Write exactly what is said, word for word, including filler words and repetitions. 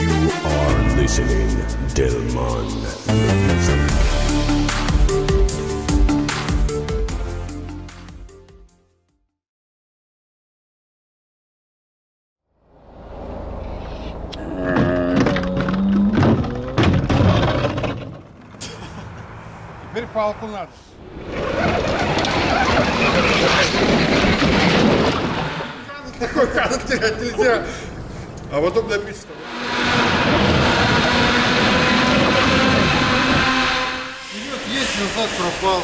You are listening, Delmon. Теперь по окунату. Такой кадр терять нельзя. А вот тут написано. Идет, есть, назад пропало.